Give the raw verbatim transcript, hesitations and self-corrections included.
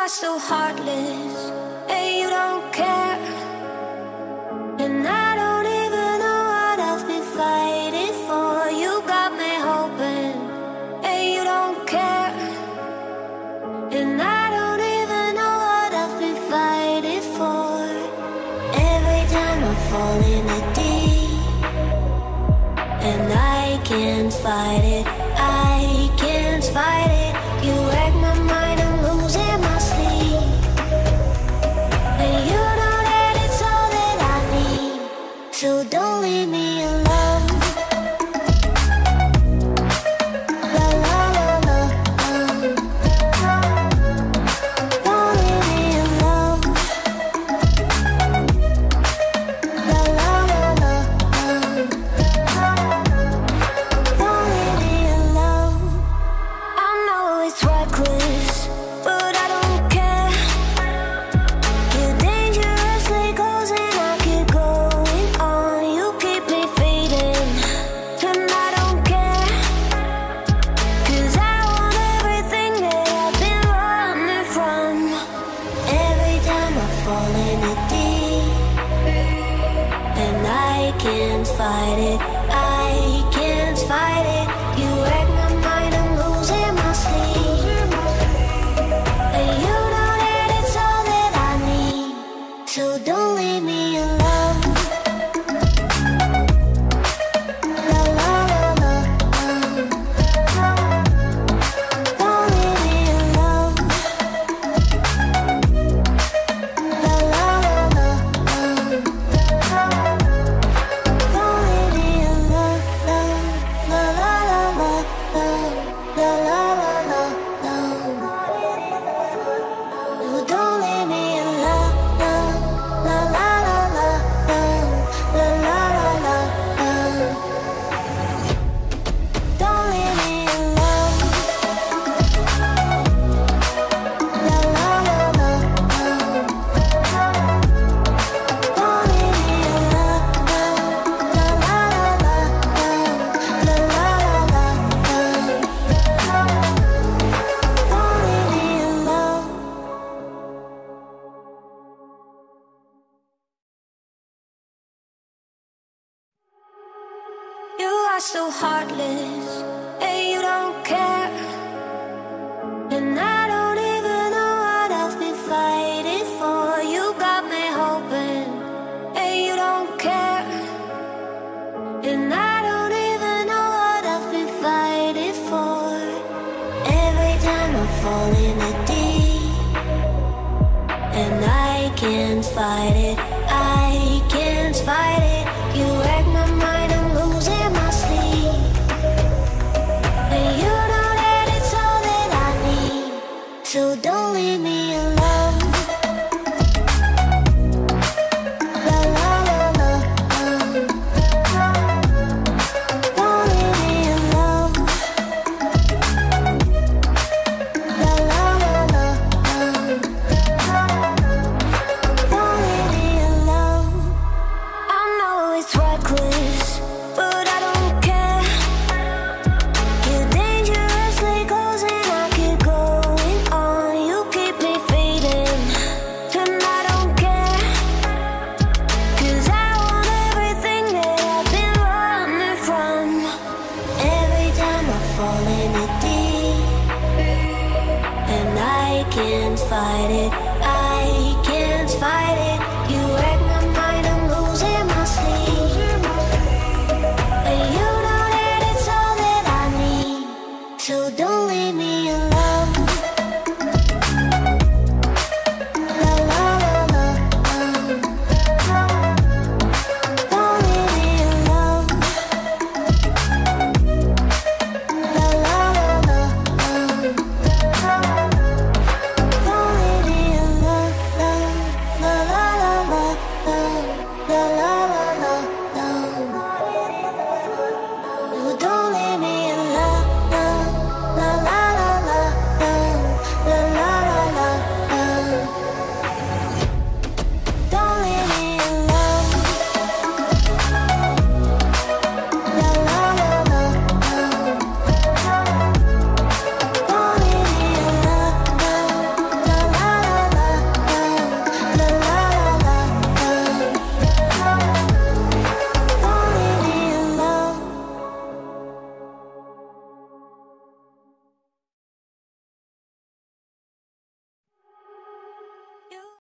are so heartless and you don't care, and I don't even know what I've been fighting for. You got me hoping and you don't care, and I don't even know what I've been fighting for. Every time I fall in the deep and I can't fight it, I can't fight it. You wreck my mind, I'm losing my sleep, and you know that it's all that I need, so don't leave me alone. La la la la, don't leave me alone. La la la la, don't leave me alone. I know it's reckless, but I don't care. You're dangerously close and I keep going on. You keep me fading and I don't care, cause I want everything that I've been running from. Every time I fall in the deep and I can't fight it, I can't fight it. You wreck my mind, I'm losing my sleep, and you know that it's all that I need, so don't leave me alone. La la la la, don't leave me alone. La la la la, don't leave me alone. La la la la la, la la la la la. You don't leave me alone, la la la la la, la la la la la. Don't leave me alone, la la la la la. Don't leave me alone, la la la la la, la la la la la. Don't leave me alone. You are so heartless and you don't care, and I don't even know what I've been fighting for. You got me hoping and you don't care, and I don't even know what I've been fighting for. Every time I fall in the deep and I can't fight it, I can't fight it. You wreck my mind, I'm losing my sleep, and you know that it's all that I need, so don't leave me alone. La la la la, don't leave me alone. La la la la, don't leave me alone. I know it's reckless, but I don't care. You're dangerously close and I keep going on. You keep me fading and I don't care, cause I want everything that I've been running from. Every time I fall in the deep and I can't fight it, I can't fight it.